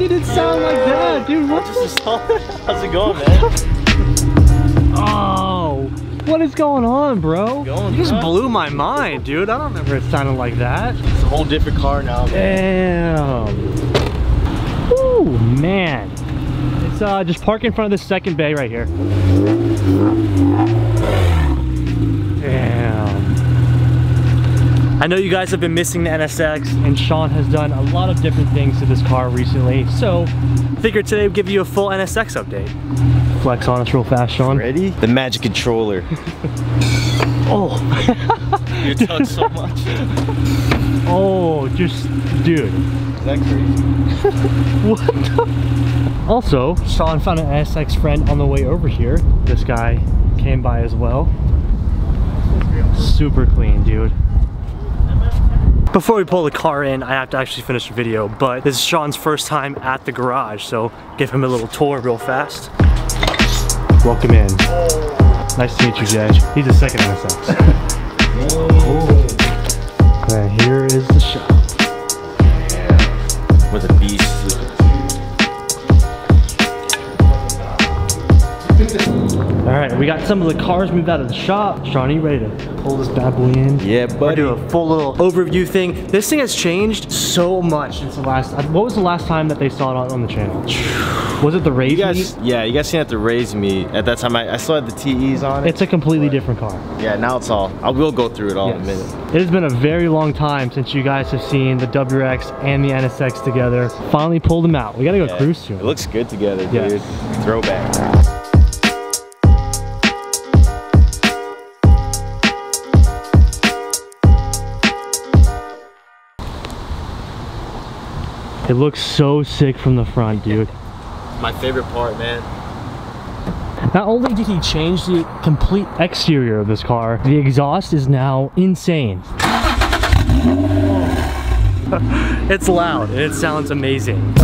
did it sound like that, dude? What? How's it going, man? Oh, what is going on, bro? You just blew my mind, dude. I don't remember it sounding like that. It's a whole different car now, man. Damn. Ooh, man. It's just park in front of this second bay right here. I know you guys have been missing the NSX, and Sean has done a lot of different things to this car recently, so I figured today we'll give you a full NSX update. Flex on us real fast, Sean. Ready? The magic controller. Oh. You talk so much. Oh, just, dude. Is that crazy? What the? Also, Sean found an NSX friend on the way over here. This guy came by as well. Super clean, dude. Before we pull the car in, I have to actually finish the video, but this is Sean's first time at the garage, so give him a little tour real fast. Welcome in. Nice to meet you, Jay. He's a second NSX. And here is the shop. Yeah. With a beast. Alright, we got some of the cars moved out of the shop. Sean, are you ready to pull this bad boy in? Yeah, buddy. We'll do a full little overview thing. This thing has changed so much since the last, what was the last time that they saw it on the channel? Was it the Raze meet? Yeah, you guys seen it at the Raze meet. At that time, I still had the TEs on it. It's a completely different car. Yeah, now it's all, I will go through it all in a minute. It has been a very long time since you guys have seen the WRX and the NSX together. Finally pulled them out. We gotta go cruise to them. It looks good together, dude. Throwback. It looks so sick from the front, dude. My favorite part, man. Not only did he change the complete exterior of this car, the exhaust is now insane. It's loud and it sounds amazing.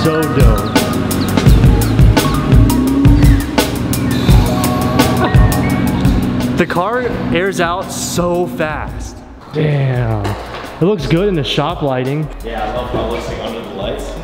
So dope. The car airs out so fast. Damn. It looks good in the shop lighting. Yeah, I love how it looks like under the lights,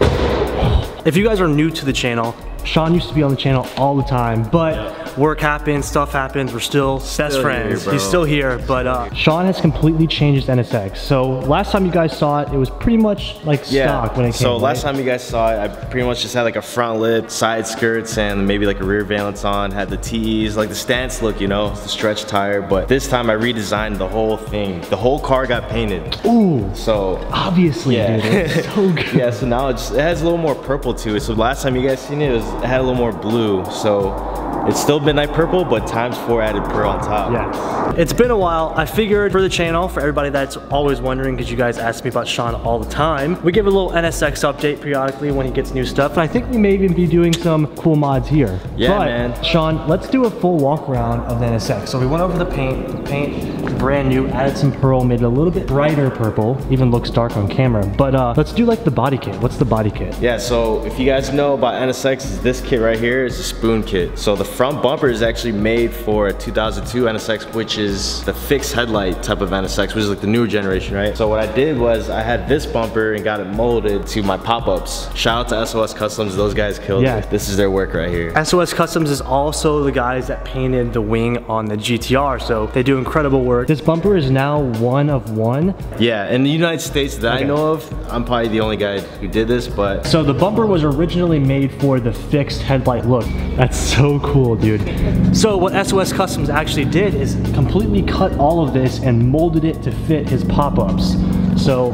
you know? If you guys are new to the channel, Sean used to be on the channel all the time, but work happens, stuff happens, we're still best friends. He's still here, but Sean has completely changed his NSX. So last time you guys saw it, it was pretty much like stock when it came. So last time you guys saw it, I pretty much just had like a front lip, side skirts, and maybe like a rear valance on, had the TEs, like the stance look, you know, the stretch tire. But this time I redesigned the whole thing. The whole car got painted. Ooh. So obviously, dude, it's so good. Yeah, so now it has a little more purple to it. So last time you guys seen it, it had a little more blue. So it's still midnight purple, but times 4 added pearl on top. Yeah. It's been a while. I figured for the channel, for everybody that's always wondering, because you guys ask me about Sean all the time, we give a little NSX update periodically when he gets new stuff. And I think we may even be doing some cool mods here. Yeah, but, man. Sean, let's do a full walk around of the NSX. So we went over the paint. The paint, brand new, added some pearl, made it a little bit brighter purple. Even looks dark on camera. But let's do like the body kit. What's the body kit? Yeah, so if you guys know about NSX, is this kit right here is the Spoon kit. So the front bumper is actually made for a 2002 NSX, which is the fixed headlight type of NSX, which is like the newer generation, right? So what I did was I had this bumper and got it molded to my pop-ups. Shout out to SOS Customs, those guys killed it. This is their work right here. SOS Customs is also the guys that painted the wing on the GTR, so they do incredible work. This bumper is now 1 of 1? Yeah, in the United States that I know of, I'm probably the only guy who did this, but... So the bumper was originally made for the fixed headlight look. That's so cool. Cool, dude. So what SOS Customs actually did is completely cut all of this and molded it to fit his pop-ups. So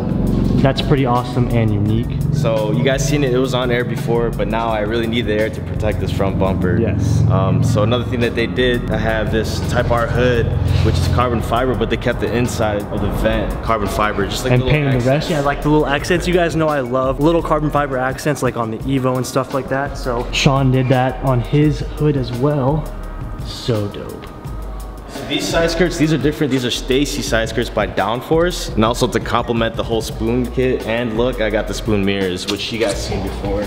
that's pretty awesome and unique. So you guys seen it, it was on air before, but now I really need the air to protect this front bumper. Yes. So another thing that they did, I have this Type R hood, which is carbon fiber, but they kept the inside of the vent carbon fiber, just like, and painted the rest. Yeah, like the little accents. You guys know I love little carbon fiber accents, like on the Evo and stuff like that. So Sean did that on his hood as well. So dope. These side skirts, these are different. These are Stacy side skirts by Downforce. And also to complement the whole Spoon kit and look, I got the Spoon mirrors, which you guys seen before.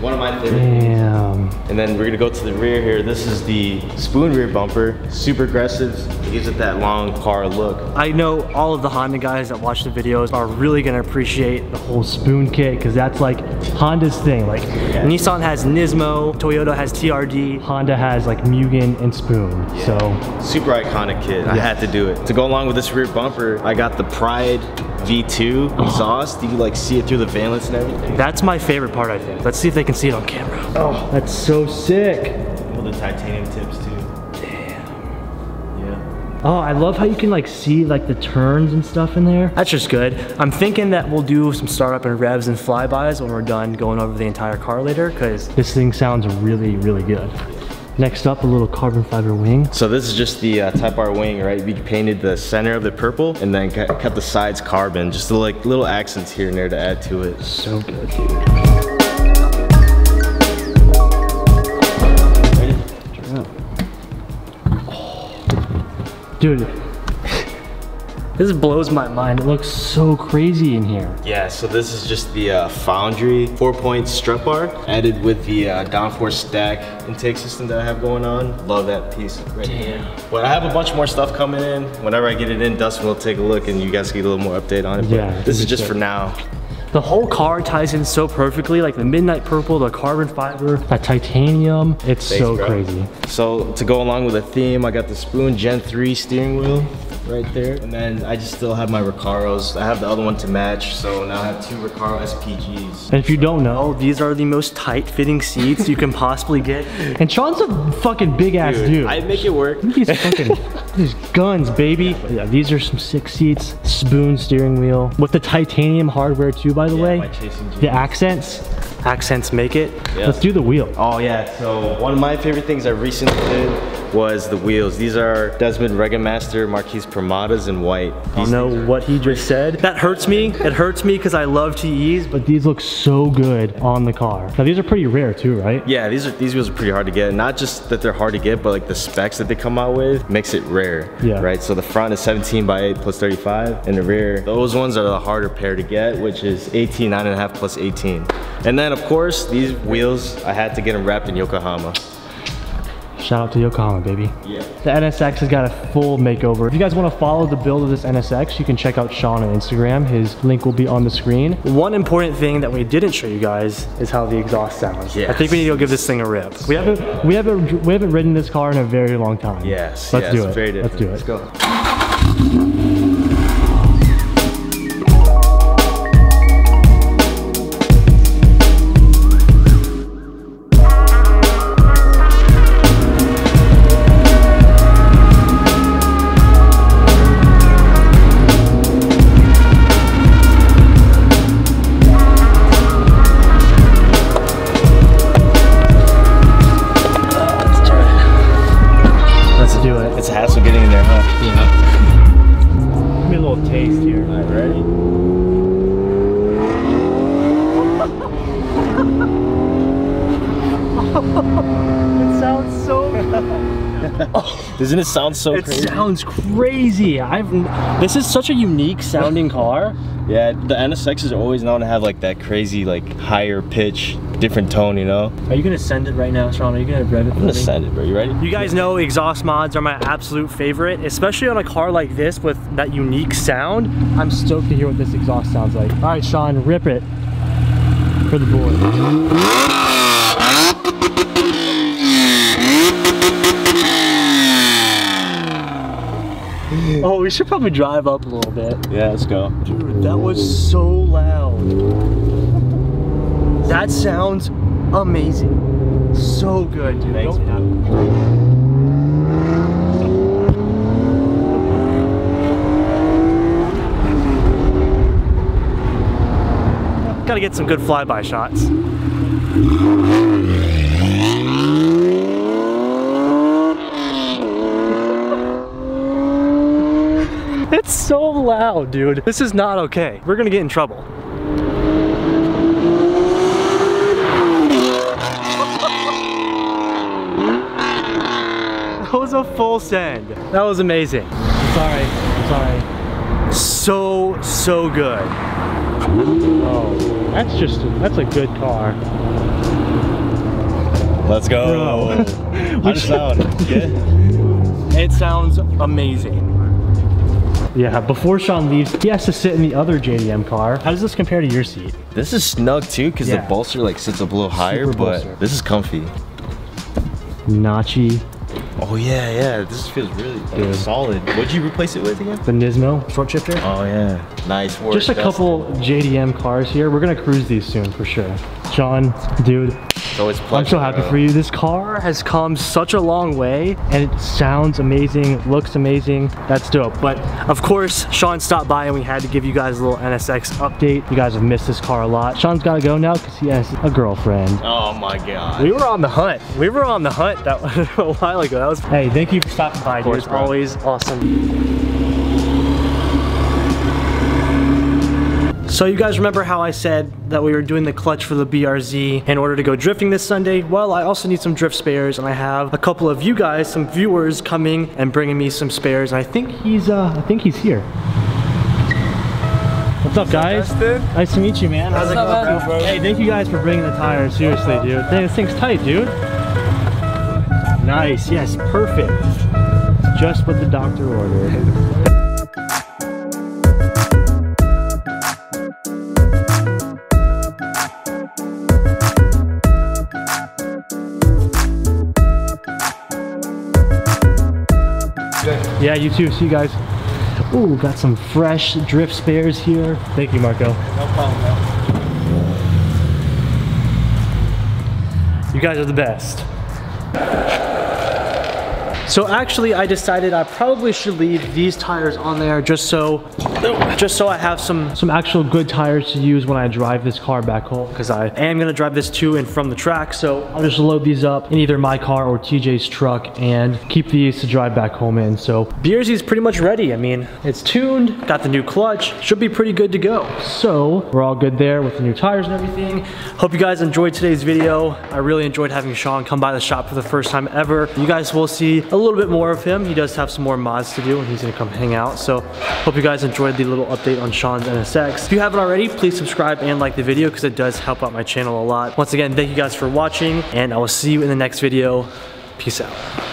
One of my favorites. Damn. And then we're gonna go to the rear here. This is the Spoon rear bumper. Super aggressive. It gives it that long car look. I know all of the Honda guys that watch the videos are really gonna appreciate the whole Spoon kit because that's like Honda's thing. Like yeah. Nissan has Nismo, Toyota has TRD, Honda has like Mugen and Spoon. Yeah. So super iconic kit. Yeah. I had to do it. To go along with this rear bumper, I got the Pride V2 exhaust. You can like see it through the valence and everything. That's my favorite part, I think. Let's see if they can see it on camera. Oh, that's so sick. Well, the titanium tips too. Damn. Yeah. Oh, I love how you can like see like the turns and stuff in there. That's just good. I'm thinking that we'll do some startup and revs and flybys when we're done going over the entire car later, because this thing sounds really, really good. Next up, a little carbon fiber wing. So this is just the Type R wing, right? We painted the center of the purple and then cut the sides carbon, just to, like little accents here and there to add to it. So good, dude. Ready? Turn up. Oh. Dude, this blows my mind. It looks so crazy in here. Yeah, so this is just the Foundry 4-point strut bar added with the Downforce stack intake system that I have going on. Love that piece right here. But I have a bunch more stuff coming in. Whenever I get it in, Dustin will take a look and you guys get a little more update on it. Yeah, but this is just for now. The whole car ties in so perfectly, like the midnight purple, the carbon fiber, that titanium. It's so crazy. So to go along with the theme, I got the Spoon Gen 3 steering wheel right there. And then I just still have my Recaros. I have the other one to match, so now I have two Recaro SPGs. And if you don't know, these are the most tight-fitting seats you can possibly get. And Sean's a fucking big-ass dude. I make it work. Look at these fucking these guns, baby. Yeah, these are some sick seats. Spoon steering wheel with the titanium hardware too, by the way. The accents make it. Yeah. Let's do the wheel. Oh yeah, so one of my favorite things I recently did was the wheels. These are Desmond RegaMaster Marquis Primadas in white. You know what he just said? That hurts me. It hurts me because I love TEs, but these look so good on the car. Now these are pretty rare too, right? Yeah, these wheels are pretty hard to get. Not just that they're hard to get, but like the specs that they come out with makes it rare. Yeah. Right. So the front is 17x8 plus 35, and the rear, those ones are the harder pair to get, which is 18, 9.5 plus 18. And then of course these wheels, I had to get them wrapped in Yokohama. Shout out to Yokohama, baby. Yeah. The NSX has got a full makeover. If you guys want to follow the build of this NSX, you can check out Sean on Instagram. His link will be on the screen. One important thing that we didn't show you guys is how the exhaust sounds. Yes. I think we need to go give this thing a rip. We haven't ridden this car in a very long time. Yes. Let's do it. Let's go. Doesn't it sound so crazy? It sounds crazy. This is such a unique sounding car. Yeah, the NSX is always known to have like that crazy, like higher pitch, different tone, you know? Are you gonna send it right now, Sean? Are you gonna rev it? I'm gonna send it, bro. You ready? You guys know exhaust mods are my absolute favorite, especially on a car like this with that unique sound. I'm stoked to hear what this exhaust sounds like. All right, Sean, rip it for the boys. Oh, we should probably drive up a little bit. Yeah, let's go. Dude, that was so loud. That sounds amazing. So good, dude. Thanks, man. Gotta get some good flyby shots. It's so loud, dude. This is not okay. We're gonna get in trouble. That was a full send. That was amazing. Sorry. So good. Oh, that's a good car. Let's go. How does it sound? Yeah. It sounds amazing. Yeah, before Sean leaves, he has to sit in the other JDM car. How does this compare to your seat? This is snug too, because the bolster like sits a little higher, but this is comfy. Notchy. Oh yeah, yeah, this feels really like, solid. What'd you replace it with again? The Nismo short shifter. Oh yeah, nice work. Just a couple JDM cars here. We're gonna cruise these soon for sure. Sean, dude, I'm so happy for you. This car has come such a long way, and it sounds amazing, looks amazing. That's dope. But of course, Sean stopped by and we had to give you guys a little NSX update. You guys have missed this car a lot. Sean's gotta go now because he has a girlfriend. Oh my god. We were on the hunt. We were on the hunt that a while ago. That was. Hey, thank you for stopping by, dude. It's always awesome. So you guys remember how I said that we were doing the clutch for the BRZ in order to go drifting this Sunday? Well, I also need some drift spares, and I have a couple of you guys, some viewers, coming and bringing me some spares, and I think he's here. What's up, guys? Dustin? Nice to meet you, man. How's it going, bro? Hey, thank you guys for bringing the tires. Seriously, dude. Dang, this thing's tight, dude. Nice. Yes, perfect. Just what the doctor ordered. Yeah, you too. See you guys. Ooh, got some fresh drift spares here. Thank you, Marco. No problem, man. You guys are the best. So actually, I decided I probably should leave these tires on there just so I have some actual good tires to use when I drive this car back home, because I am going to drive this to and from the track. So I'll just load these up in either my car or TJ's truck and keep these to drive back home in. So BRZ is pretty much ready. I mean, it's tuned, got the new clutch, should be pretty good to go. So we're all good there with the new tires and everything. Hope you guys enjoyed today's video. I really enjoyed having Sean come by the shop for the first time ever. You guys will see a little bit more of him. He does have some more mods to do and he's gonna come hang out. So hope you guys enjoyed the little update on Sean's NSX. If you haven't already, please subscribe and like the video because it does help out my channel a lot. Once again, thank you guys for watching and I will see you in the next video. Peace out.